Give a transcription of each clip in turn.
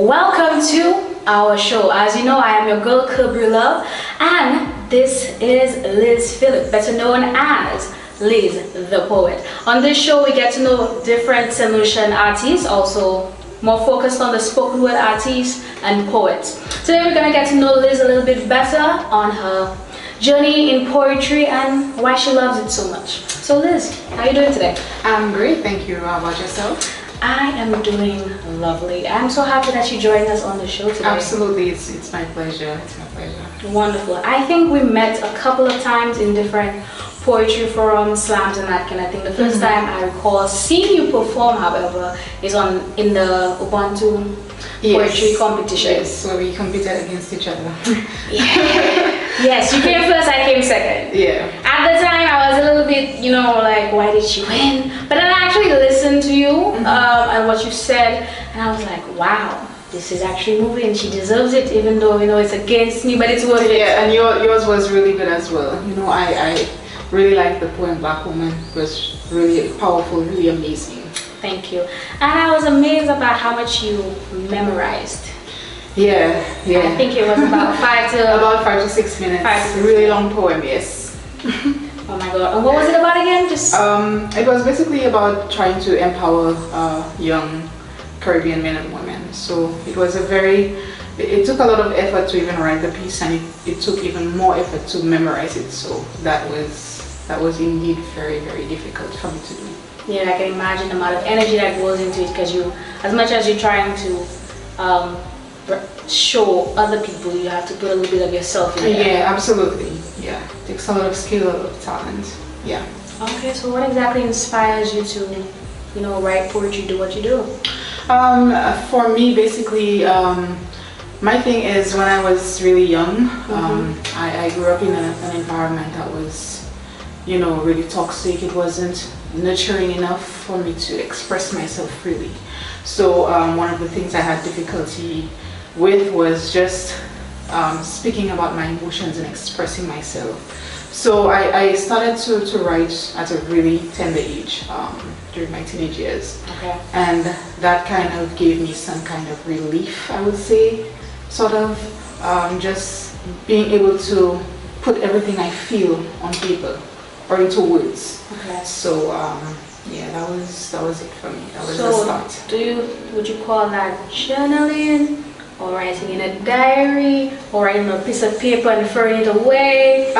Welcome to our show. As you know, I am your girl Kerbri_Luv, and this is Liz Phillips, better known as Liz the Poet. On this show, we get to know different solution artists, also more focused on the spoken word artists and poets. Today, we're gonna get to know Liz a little bit better on her journey in poetry and why she loves it so much. So Liz, how are you doing today? I'm great, thank you. How about yourself? I am doing lovely. I'm so happy that you joined us on the show today. Absolutely, it's my pleasure. It's my pleasure. Wonderful. I think we met a couple of times in different poetry forums, slams, and that kind of thing. The first time I recall seeing you perform, however, is in the Ubuntu poetry competition. Yes, where we competed against each other. Yes, you came first, I came second. Yeah. At the time, I was a little bit, you know, like, why did she win? But then I actually listened to you and what you said, and I was like, wow, this is actually moving. She deserves it, even though, you know, it's against me, but it's worth it. Yeah, and yours was really good as well. You know, I really like the poem Black Woman. It was really powerful, really amazing. Thank you. And I was amazed about how much you memorized. Yeah, yeah. I think it was about 5 to 6 minutes. 5 to 6 really long poem, yes. Oh my God. And what was it about again? Just it was basically about trying to empower young Caribbean men and women. So it was a it took a lot of effort to even write the piece, and it took even more effort to memorize it. So that was indeed very, very difficult for me to do. Yeah, I can imagine the amount of energy that goes into it, because you, as much as you're trying to show other people, you have to put a little bit of yourself in there. Yeah, absolutely. Yeah, it takes a lot of skill, a lot of talent. Yeah. Okay, so what exactly inspires you to, you know, write poetry, do what you do? For me, basically, my thing is, when I was really young, I grew up in an environment that was, you know, really toxic. It wasn't nurturing enough for me to express myself freely. So one of the things I had difficulty with was just speaking about my emotions and expressing myself. So I started to write at a really tender age, during my teenage years. Okay. And that kind of gave me some kind of relief, I would say, sort of, just being able to put everything I feel on paper or into words. Okay. So yeah, that was it for me. That was the start. Would you call that journaling, or writing in a diary, or writing on a piece of paper and throwing it away?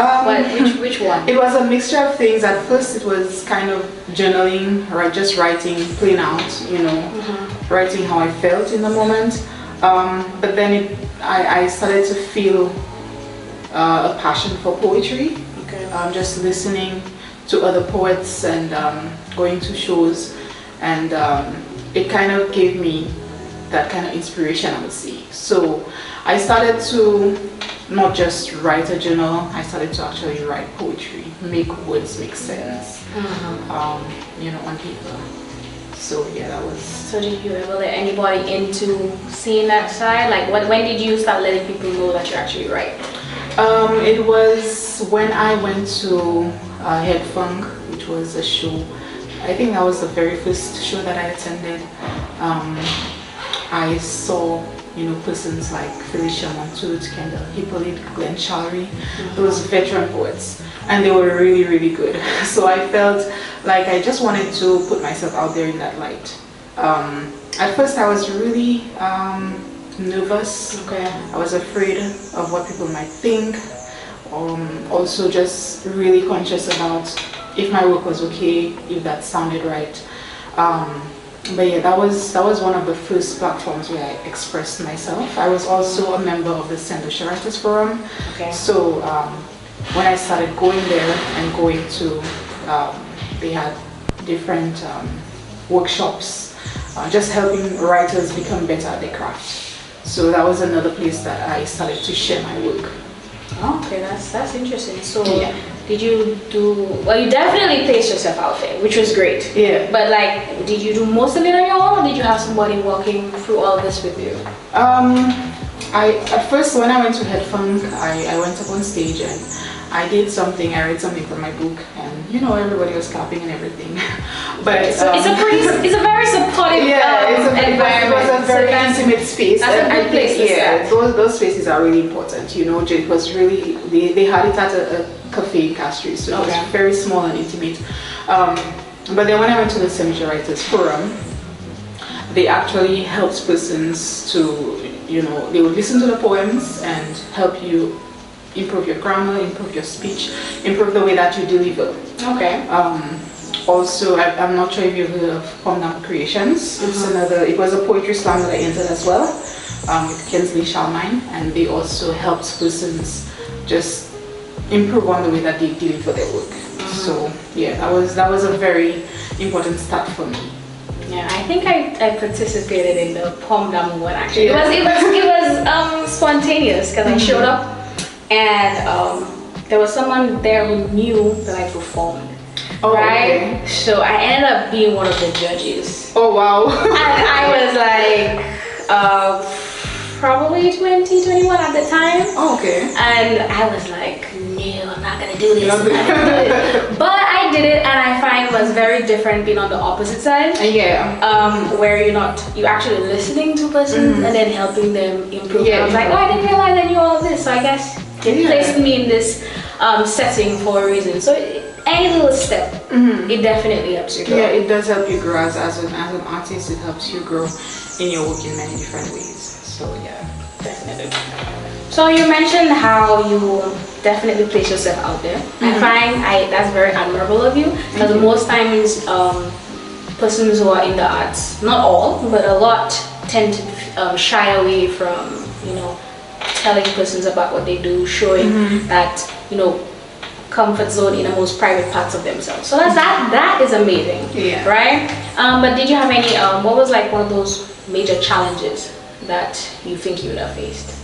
Which one? It was a mixture of things. At first, it was kind of journaling, right? Just writing, plain out, you know, writing how I felt in the moment. But then I started to feel a passion for poetry. Okay. Just listening to other poets and going to shows, and it kind of gave me that kind of inspiration, I would say. So I started to not just write a journal, I started to actually write poetry, make words make sense, you know, on paper. So yeah, that was. So did you ever let anybody into seeing that side? Like, when did you start letting people know that you actually write? It was when I went to HeadPhuck, which was a show. I think that was the very first show that I attended. I saw, you know, persons like Felicia Montuit, Kendall Hippolyte, Glenn Chowry, those veteran poets, and they were really, really good. So I felt like I just wanted to put myself out there in that light. At first, I was really nervous. Okay. I was afraid of what people might think. Also just really conscious about if my work was okay, if that sounded right. But yeah, that was one of the first platforms where I expressed myself. I was also a member of the Center Writers Forum. Okay. So when I started going there and going to, they had different workshops, just helping writers become better at their craft. So that was another place that I started to share my work. Okay, that's interesting. So yeah. Did you do, well, you definitely placed yourself out there, which was great. Yeah. But like, did you do most of it on your own, or did you have somebody walking through all this with you? At first, when I went to HeadPhuck, I went up on stage and I did something, I read something from my book, and you know, everybody was clapping and everything. But it's a very supportive environment. It was a very intimate space. And I think, yeah, those spaces are really important. You know, it was really, they had it at a cafe in Castries, so it was very small and intimate. But then when I went to the Center Writers Forum, they actually helped persons to, you know, they would listen to the poems and help you improve your grammar, improve your speech, improve the way that you deliver. Okay. Also, I'm not sure if you've heard of Poem D'Am Creations. It's another, it was a poetry slam that I entered as well, with Kinsley Shalmine, and they also helped persons just improve on the way that they deliver their work. So yeah, that was a very important start for me. Yeah, I think I participated in the Poem D'Am one actually. Yeah. It was spontaneous because I showed up and there was someone there who knew that I performed. Oh, right? Okay. So I ended up being one of the judges. Oh wow. And I was like probably 21 at the time. Oh, okay. And I was like, no, I'm not gonna do this. I'm not gonna do it. But I did it, and I find it was very different being on the opposite side. Yeah. Where you're actually listening to persons and then helping them improve. Yeah. I was like, oh, I didn't realize I knew all this. So I guess they placed me in this setting for a reason. So any little step, it definitely helps you grow. Yeah, it does help you grow as an artist. It helps you grow in your work in many different ways. So yeah, definitely. So you mentioned how you definitely place yourself out there. I find that's very admirable of you, because most times persons who are in the arts, not all, but a lot, tend to shy away from, you know, telling persons about what they do, showing that, you know, comfort zone in the most private parts of themselves. So that is amazing, yeah. Right? But did you have any, what was like one of those major challenges that you think you would have faced?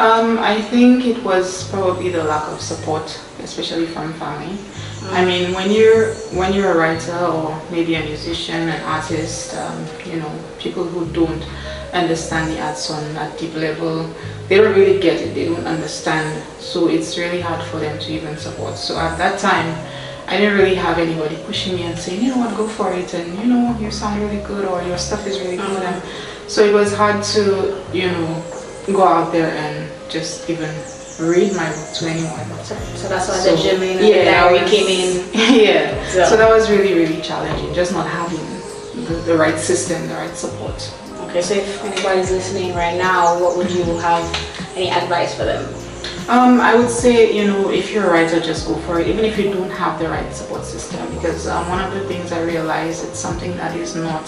I think it was probably the lack of support, especially from family. I mean, when you're a writer or maybe a musician, an artist, you know, people who don't understand the arts on that deep level, they don't really get it, they don't understand, so it's really hard for them to even support. So at that time, I didn't really have anybody pushing me and saying, you know what, go for it, and you know, you sound really good, or your stuff is really good. And so it was hard to, you know, go out there and just even read my book to anyone. So that's why the gym in we came in. Yeah. So that was really, really challenging, just not having the right system, the right support. Okay, so if anybody's listening right now, what would you have any advice for them? I would say, you know, if you're a writer, just go for it, even if you don't have the right support system, because one of the things I realized, it's something that is not,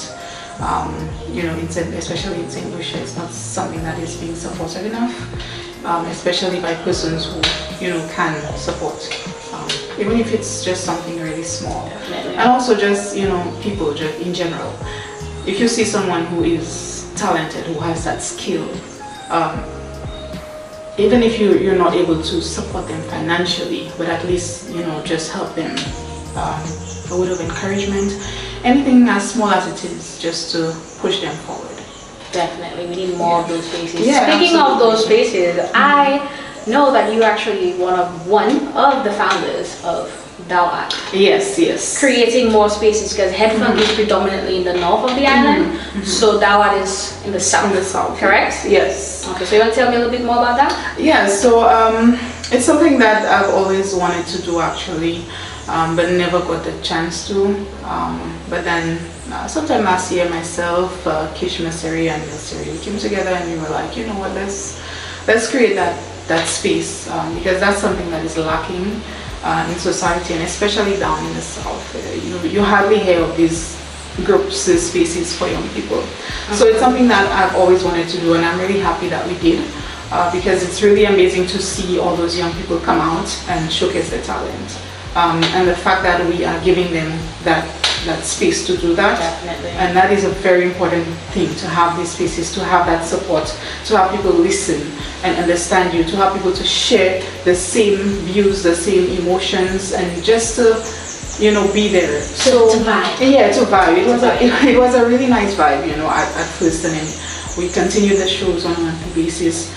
you know, especially in St. Lucia, it's not something that is being supported enough, especially by persons who, you know, can support, even if it's just something really small. Definitely. And also just, you know, people just in general. If you see someone who is talented, who has that skill, even if you're not able to support them financially, but at least, you know, just help them, a word of encouragement, anything as small as it is, just to push them forward. Definitely, we need more of those spaces. Yeah, speaking of those spaces, I know that you're actually one of the founders of ThouArt. Yes, yes. Creating more spaces, because HeadPhuck is predominantly in the north of the island, so ThouArt is in the south. In the south, correct? Yes. Okay, so you want to tell me a little bit more about that? Yeah, so it's something that I've always wanted to do actually, but never got the chance to. But then sometime last year, myself, Kish Maseri and Miss Santillia came together, and we were like, you know what, let's create that space, because that's something that is lacking in society, and especially down in the south. You hardly hear of these groups, these spaces for young people. So it's something that I've always wanted to do, and I'm really happy that we did, because it's really amazing to see all those young people come out and showcase their talent. And the fact that we are giving them that space to do that. Definitely. And that is a very important thing, to have these spaces, to have that support, to have people listen and understand you, to have people to share the same views, the same emotions, and just to, you know, be there. So to vibe. Yeah, to vibe. It was a really nice vibe, you know, at first, and then we continued the shows on a monthly basis.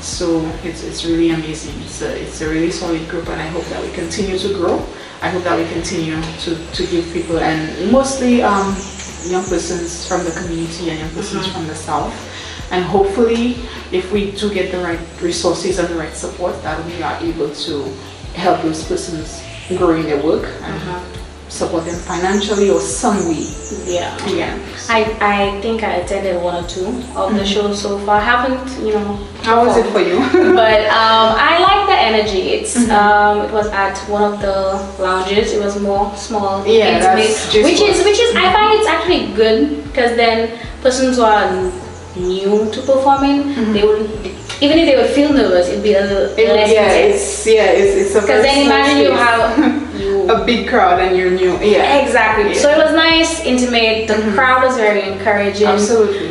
So it's really amazing. It's a really solid group, and I hope that we continue to grow. I hope that we continue to give people, and mostly young persons from the community and young persons from the South. And hopefully, if we do get the right resources and the right support, that we are able to help those persons grow in their work and support them financially or some way. Yeah. I think I attended one or two of the shows so far. I haven't, you know. How was it for you? But I like the energy. It's it was at one of the lounges. It was more small, intimate, which is I find it's actually good, because then persons who are new to performing, they would, even if they would feel nervous, it'd be a little less intense. It's because then imagine you have a big crowd and you're new. Yeah, exactly. Yeah. So it was nice, intimate. The crowd was very encouraging. Absolutely.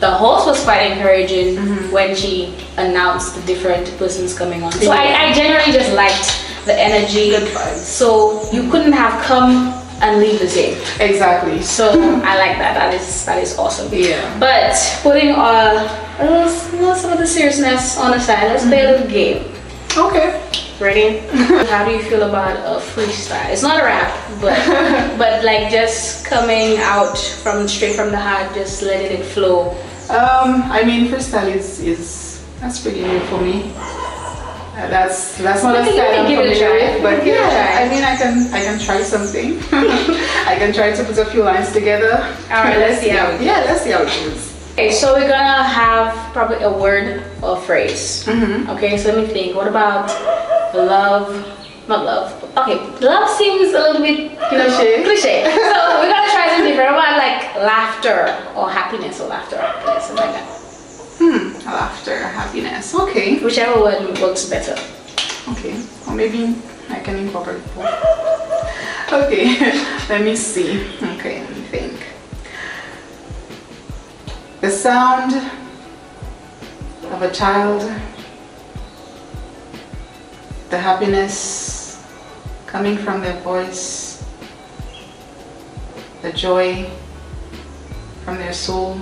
The host was quite encouraging when she announced the different persons coming on. So I generally just liked the energy. Good vibes. So you couldn't have come and leave the same. Exactly. So I like that. That is awesome. Yeah. But putting some of the seriousness on the side, let's play a little game. Okay. Ready? How do you feel about a freestyle? It's not a rap, but like just coming out straight from the heart, just letting it flow. I mean, freestyle that's pretty new for me. That's not a style I'm familiar with, but yeah, I mean, I can try something. I can try to put a few lines together. All right, let's see how it goes. Yeah, let's see how it goes. Okay, so we're gonna have probably a word or phrase. Okay, so let me think. What about love? Not love. Okay, love seems a little bit cliche. So we're gonna try something different. What about like laughter or happiness, or laughter or happiness, something like that? Laughter, happiness. Okay. Whichever word works better. Okay. Or maybe I can incorporate both. Okay. Let me see. Okay, let me think. The sound of a child, the happiness coming from their voice, the joy from their soul.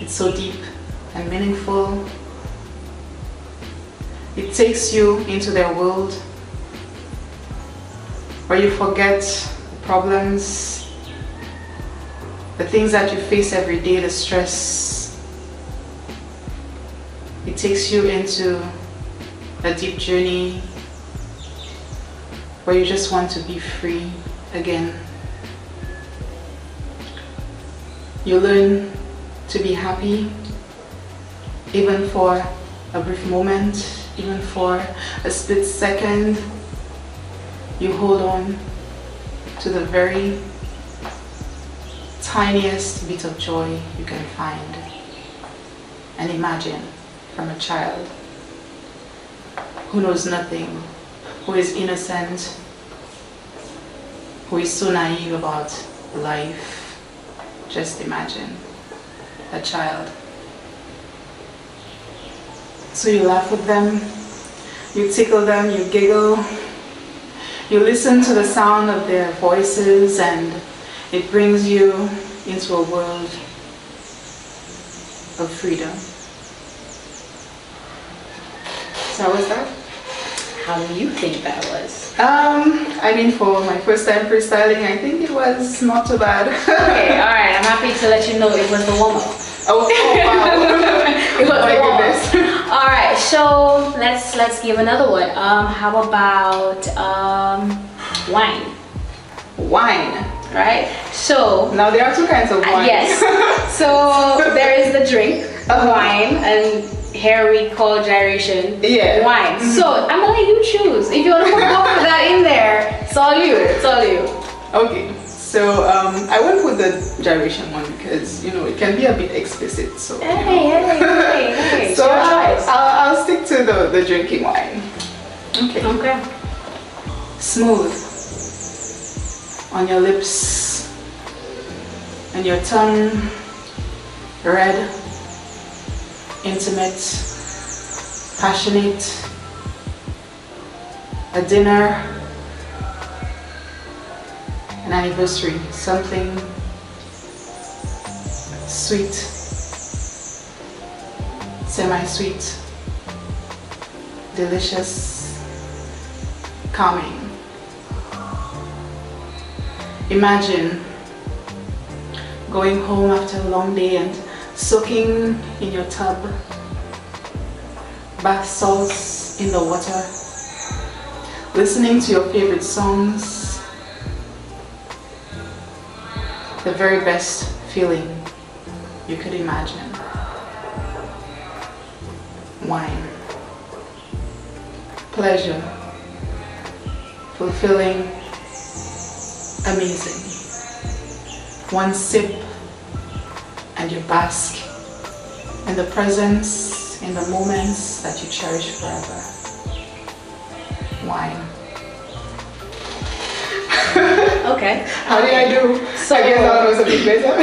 It's so deep and meaningful. It takes you into their world where you forget the problems, the things that you face every day, the stress. It takes you into a deep journey where you just want to be free again. You learn to be happy, even for a brief moment, even for a split second. You hold on to the very tiniest bit of joy you can find and imagine from a child who knows nothing, who is innocent, who is so naive about life. Just imagine a child. So you laugh with them, you tickle them, you giggle, you listen to the sound of their voices, and it brings you into a world of freedom. So how was that? How do you think that was? I mean, for my first time freestyling, I think it was not too bad. Okay, alright, I'm happy to let you know it was the warm-up. Oh wow. It was the warm-up. Alright, so let's give another one. How about wine? Wine. Right, so now there are two kinds of wine. Yes, so there is the drink wine, and here we call gyration wine. So I'm gonna let you choose if you want to put both of that in there. It's all you. Okay, so I won't put the gyration one because you know it can be a bit explicit. So hey, so I'll stick to the drinking wine. Okay. Smooth on your lips and your tongue, red, intimate, passionate, a dinner, an anniversary, something sweet, semi-sweet, delicious, calming. Imagine going home after a long day and soaking in your tub, bath salts in the water, listening to your favorite songs, the very best feeling you could imagine. Wine, pleasure, fulfilling, amazing. One sip and you bask in the presence, in the moments that you cherish forever. Wine. Okay. How did I do? So I guess I was a bit better.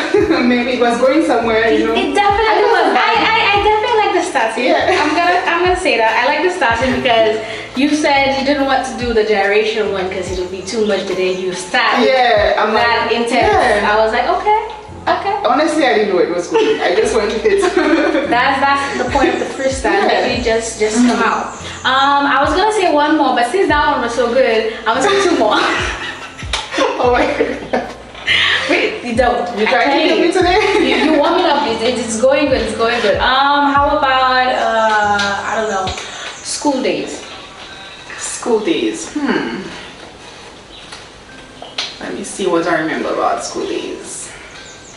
Maybe it was going somewhere, you know. It definitely was. I definitely like the starting. Yeah. I'm gonna say that. I like the starting because you said you didn't want to do the gyration one because it would be too much the day you start. Yeah, I'm that like, intense. Yeah. I was like, okay. Honestly, I didn't know it was good. I just wanted it. That's the point of the freestyle. Yeah. Maybe just come out. I was gonna say one more, but since that one was so good, I'm gonna say two more. Oh my god. Wait, you don't. You trying to do me today? You warm it up. It's going good. It's going good. How about I don't know, school days. School days. Let me see what I remember about school days.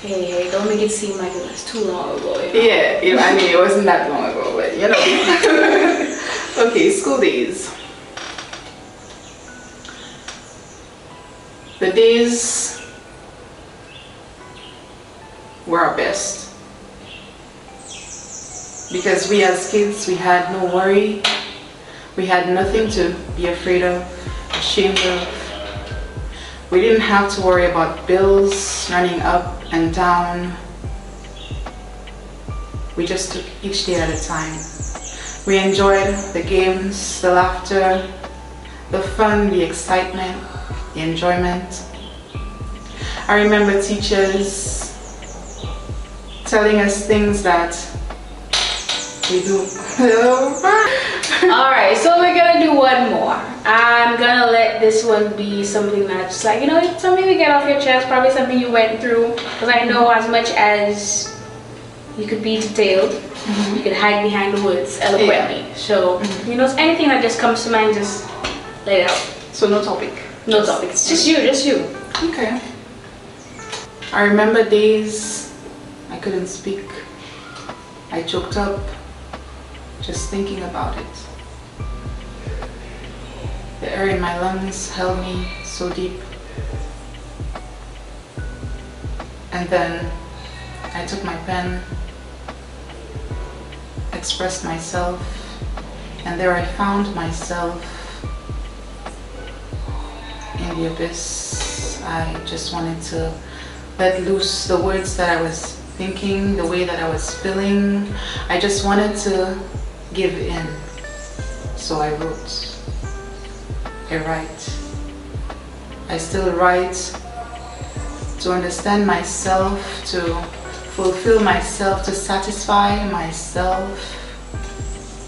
Hey, don't make it seem like it was too long ago. You know? Yeah, I mean it wasn't that long ago, but you know. Okay, school days. The days were our best because we as kids, we had no worry. We had nothing to be afraid of, ashamed of. We didn't have to worry about bills running up and down. We just took each day at a time. We enjoyed the games, the laughter, the fun, the excitement, the enjoyment. I remember teachers telling us things that we do. Alright, so we're gonna do one more. I'm gonna let this one be something that's like, you know, it's something to get off your chest, probably something you went through, because I know as much as you could be detailed, you could hide behind the words eloquently. Yeah. So, you know, anything that just comes to mind, just let it out. So no topic. No topic. It's just you. Okay. I remember days I couldn't speak. I choked up just thinking about it. The air in my lungs held me so deep. And then I took my pen, expressed myself, and there I found myself in the abyss. I just wanted to let loose the words that I was thinking, the way that I was feeling. I just wanted to give in. So I wrote. I write. I still write to understand myself, to fulfill myself, to satisfy myself.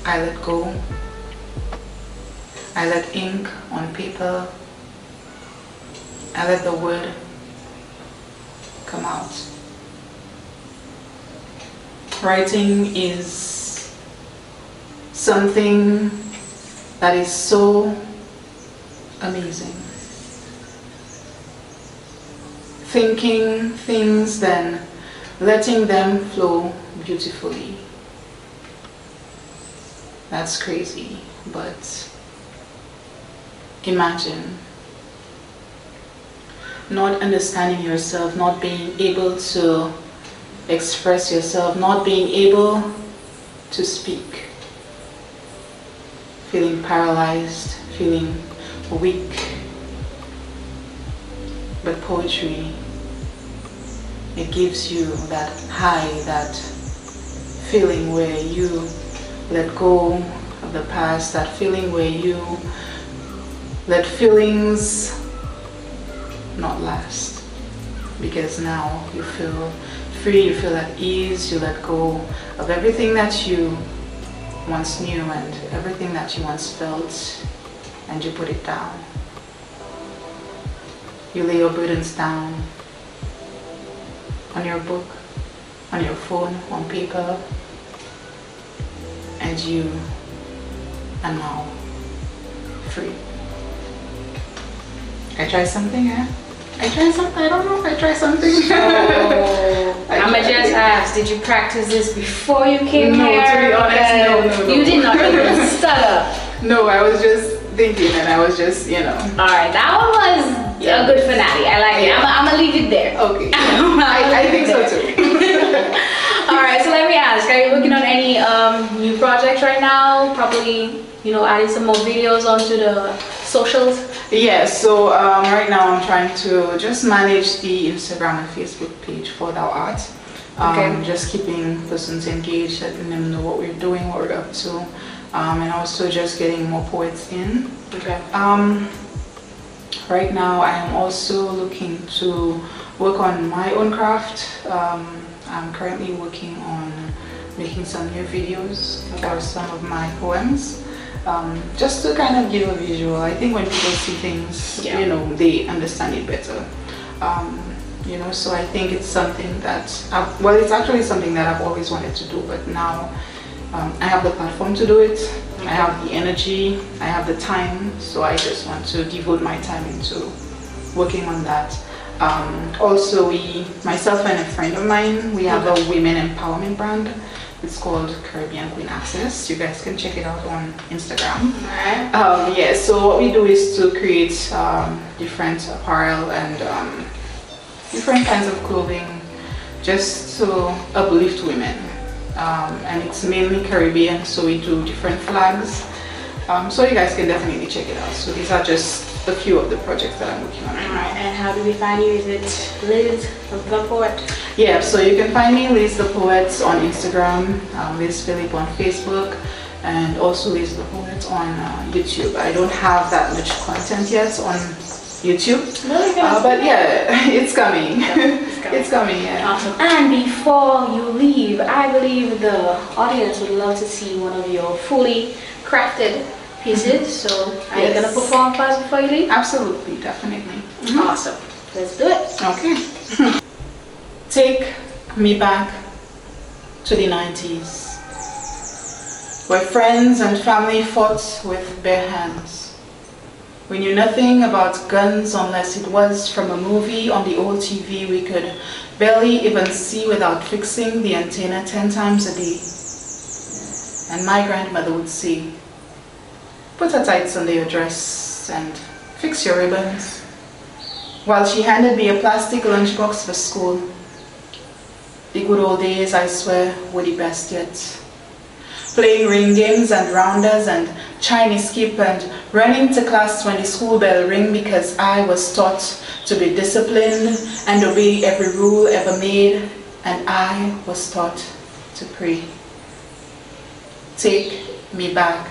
I let go. I let ink on paper. I let the word come out. Writing is something that is so amazing. Thinking things, then letting them flow beautifully. That's crazy, but imagine not understanding yourself, not being able to express yourself, not being able to speak, feeling paralyzed, feeling weak. But poetry, it gives you that high, that feeling where you let go of the past, that feeling where you let feelings not last, because now you feel free, you feel at ease, you let go of everything that you once knew and everything that you once felt, and you put it down. You lay your burdens down on your book, on your phone, on paper, and you are now free. I tried something, eh? I tried something, I don't know if I tried something. Oh, I'ma just ask, did you practice this before you came here? No, to be honest, no. You did not even stutter. No, I was just thinking and I was just, you know. Alright, that one was a good finale. I like it. I'ma leave it there. Okay. I think so too. Alright, so let me ask, are you working on any new projects right now? Probably, you know, adding some more videos onto the socials? Yeah, so right now I'm trying to just manage the Instagram and Facebook page for ThouArt. Okay. Just keeping persons engaged, letting them know what we're doing, what we're up to, and also just getting more poets in. Okay. Right now I am also looking to work on my own craft. I'm currently working on making some new videos about some of my poems. Just to kind of give a visual. I think when people see things, yeah, you know, they understand it better. You know, so I think it's something that, well, it's actually something that I've always wanted to do, but now I have the platform to do it. Okay. I have the energy, I have the time, so I just want to devote my time into working on that. Also, myself and a friend of mine, we have a women empowerment brand. It's called Caribbean Queen Access. You guys can check it out on Instagram. Alright. Yeah, so what we do is to create different apparel and different kinds of clothing just to uplift women. And it's mainly Caribbean, so we do different flags. So you guys can definitely check it out. So these are just a few of the projects that I'm working on right now. And how do we find you? Is it Liz the Poet? Yeah, so you can find me, Liz the Poet, on Instagram, Liz Phillips on Facebook, and also Liz the Poet on YouTube. I don't have that much content yet on YouTube, but yeah, it's coming. It's coming, yeah. Awesome. And before you leave, I believe the audience would love to see one of your fully crafted pieces, so yes. Are you going to perform for us before you leave? Absolutely, definitely. Mm-hmm. Awesome. Let's do it. Okay. Take me back to the 90s, where friends and family fought with bare hands. We knew nothing about guns unless it was from a movie on the old TV we could barely even see without fixing the antenna 10 times a day. And my grandmother would say, put her tights under your dress and fix your ribbons, while she handed me a plastic lunchbox for school. The good old days, I swear, were the best yet. Playing ring games and rounders and Chinese skip and running to class when the school bell rang because I was taught to be disciplined and obey every rule ever made, and I was taught to pray. Take me back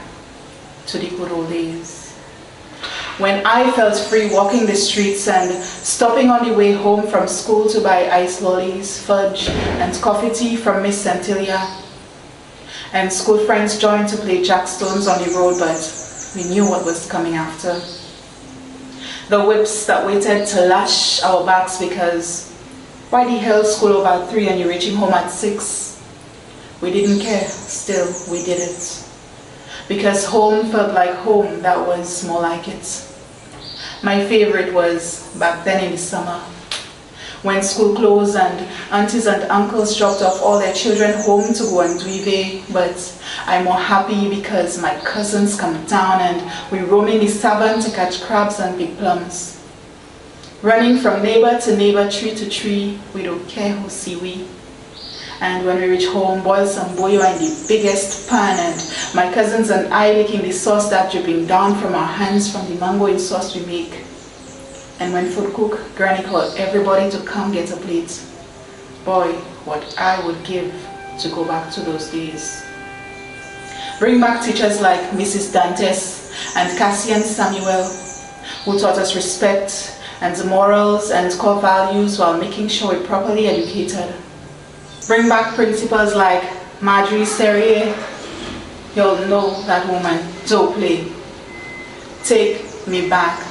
to the good old days, when I felt free walking the streets and stopping on the way home from school to buy ice lollies, fudge, and coffee tea from Miss Santillia. And school friends joined to play jackstones on the road, but we knew what was coming after. The whips that waited to lash our backs because why the hell school over 3 and you're reaching home at 6? We didn't care, still we did it. Because home felt like home, that was more like it. My favorite was back then in the summer, when school closed and aunties and uncles dropped off all their children home to go on duvet, but I'm more happy because my cousins come down and we roam in the savannah to catch crabs and big plums. Running from neighbor to neighbor, tree to tree, we don't care who see we. And when we reach home, boil some boyo in the biggest pan, and my cousins and I licking the sauce that dripping down from our hands from the mango in sauce we make. And when food cook, Granny called everybody to come get a plate. Boy, what I would give to go back to those days. Bring back teachers like Mrs. Dantes and Cassian Samuel, who taught us respect and morals and core values while making sure we're properly educated. Bring back principals like Marjorie Serrier. You'll know that woman, don't play. Take me back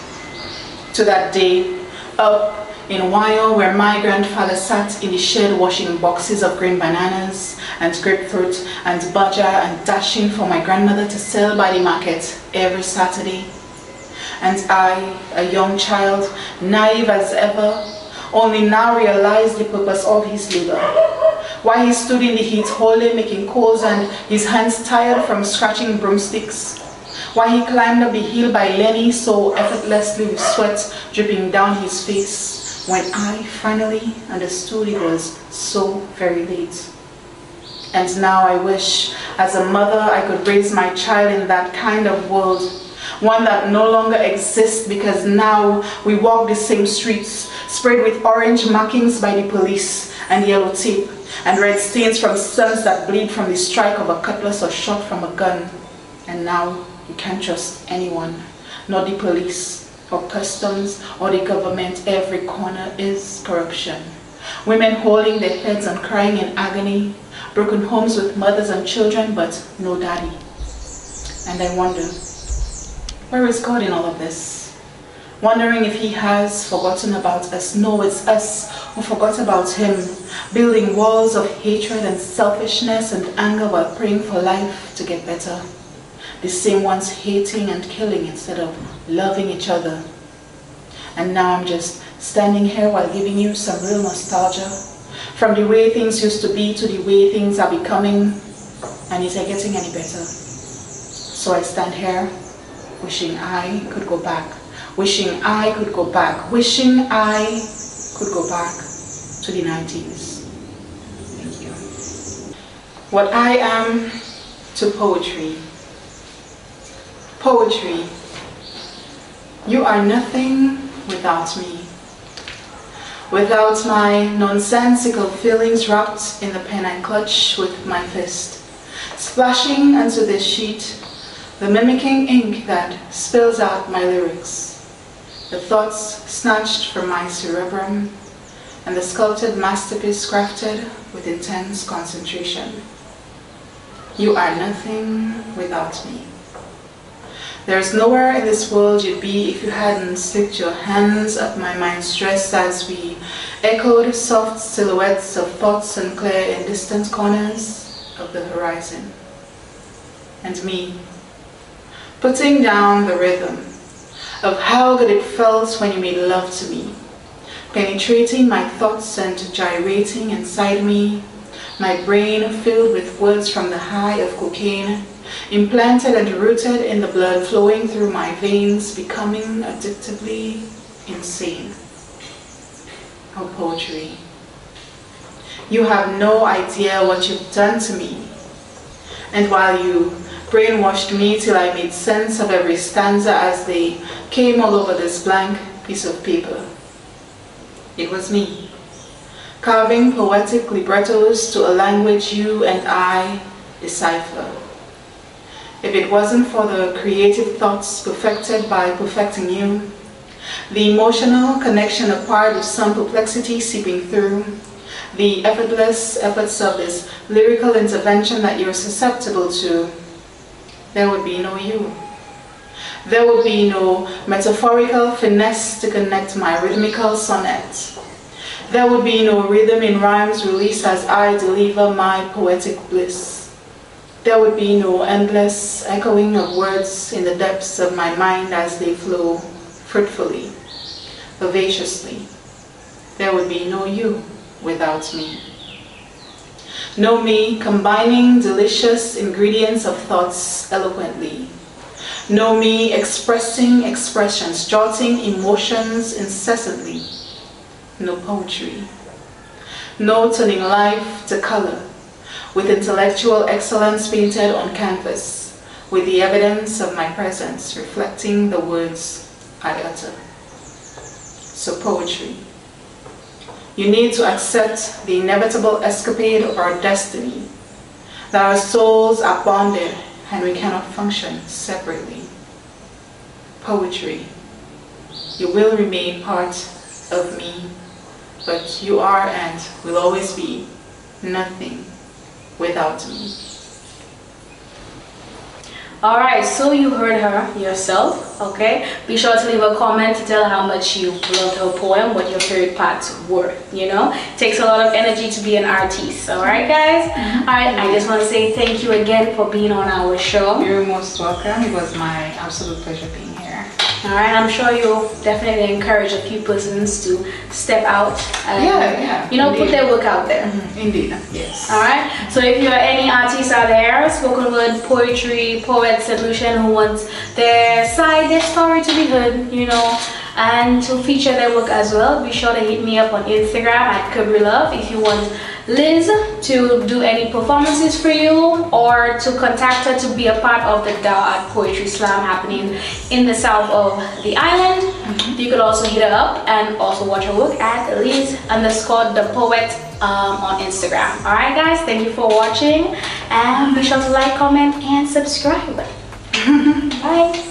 to that day up in Wayo, where my grandfather sat in the shed washing boxes of green bananas and grapefruit and baja and dashing for my grandmother to sell by the market every Saturday. And I, a young child, naive as ever, only now realized the purpose of his labor. While he stood in the heat wholly making coals and his hands tired from scratching broomsticks, while he climbed up the hill by Lenny so effortlessly with sweat dripping down his face, when I finally understood it was so very late. And now I wish, as a mother, I could raise my child in that kind of world, one that no longer exists because now we walk the same streets, sprayed with orange markings by the police and yellow tape, and red stains from suns that bleed from the strike of a cutlass or shot from a gun. And now you can't trust anyone, not the police or customs or the government. Every corner is corruption. Women holding their heads and crying in agony, broken homes with mothers and children but no daddy. And I wonder, where is God in all of this? Wondering if he has forgotten about us. No, it's us who forgot about him, building walls of hatred and selfishness and anger while praying for life to get better. The same ones hating and killing instead of loving each other. And now I'm just standing here while giving you some real nostalgia, from the way things used to be to the way things are becoming, and is it getting any better? So I stand here, wishing I could go back, wishing I could go back, wishing I could go back to the 90s. Thank you. What I am to poetry. Poetry, you are nothing without me. Without my nonsensical feelings wrapped in the pen I clutch with my fist, splashing onto this sheet, the mimicking ink that spills out my lyrics, the thoughts snatched from my cerebrum, and the sculpted masterpiece crafted with intense concentration. You are nothing without me. There's nowhere in this world you'd be if you hadn't slicked your hands up my mind's dress as we echoed soft silhouettes of thoughts and glare in distant corners of the horizon. And me, putting down the rhythm of how good it felt when you made love to me, penetrating my thoughts and gyrating inside me, my brain filled with words from the high of cocaine, implanted and rooted in the blood flowing through my veins, becoming addictively insane. Oh, poetry. You have no idea what you've done to me. And while you brainwashed me till I made sense of every stanza as they came all over this blank piece of paper. It was me, carving poetic librettos to a language you and I decipher. If it wasn't for the creative thoughts perfected by perfecting you, the emotional connection acquired with some perplexity seeping through, the effortless efforts of this lyrical intervention that you're susceptible to, there would be no you. There would be no metaphorical finesse to connect my rhythmical sonnet. There would be no rhythm in rhymes released as I deliver my poetic bliss. There would be no endless echoing of words in the depths of my mind as they flow fruitfully, vivaciously. There would be no you without me. No me combining delicious ingredients of thoughts eloquently. No me expressing expressions, jotting emotions incessantly. No poetry. No turning life to color, with intellectual excellence painted on canvas, with the evidence of my presence reflecting the words I utter. So poetry. You need to accept the inevitable escapade of our destiny, that our souls are bonded and we cannot function separately. Poetry, you will remain part of me, but you are and will always be nothing without me. All right, so you heard her yourself, okay? Be sure to leave a comment to tell how much you loved her poem, what your favorite parts were, you know? It takes a lot of energy to be an artist, all right, guys? All right, I just want to say thank you again for being on our show. You're most welcome. It was my absolute pleasure being here. All right, I'm sure you'll definitely encourage a few persons to step out and, you know, indeed, put their work out there. Indeed, yes. All right, so if you're any artists out there, spoken word, poetry, poet, solution, who wants their side, their story to be heard, you know, and to feature their work as well, be sure to hit me up on Instagram at Kerbri_Luv if you want Liz to do any performances for you or to contact her to be a part of the ThouArt Poetry Slam happening in the south of the island. You could also hit her up and also watch her work at Liz_thepoet on Instagram. All right, guys, thank you for watching and be sure to like, comment, and subscribe. Bye.